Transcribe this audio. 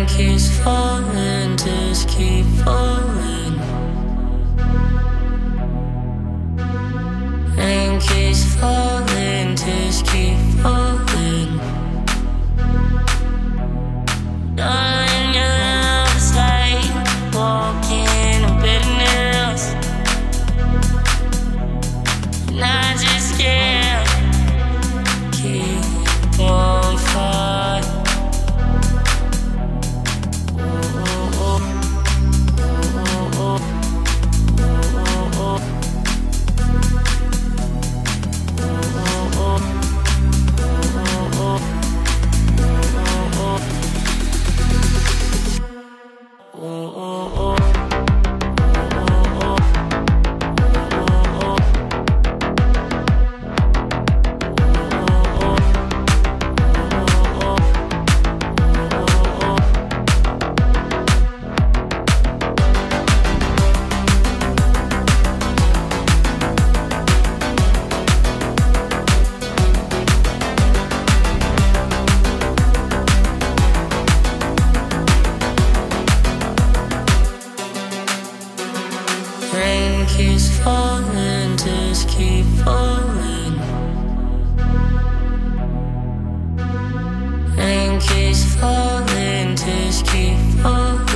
rain keeps falling, just keep falling. Rain keeps falling, just keep falling. Darling, your love is like walking on bitternails, and I just can't keep on falling. Rain keeps falling, just keep falling. Rain keeps falling, just keep falling.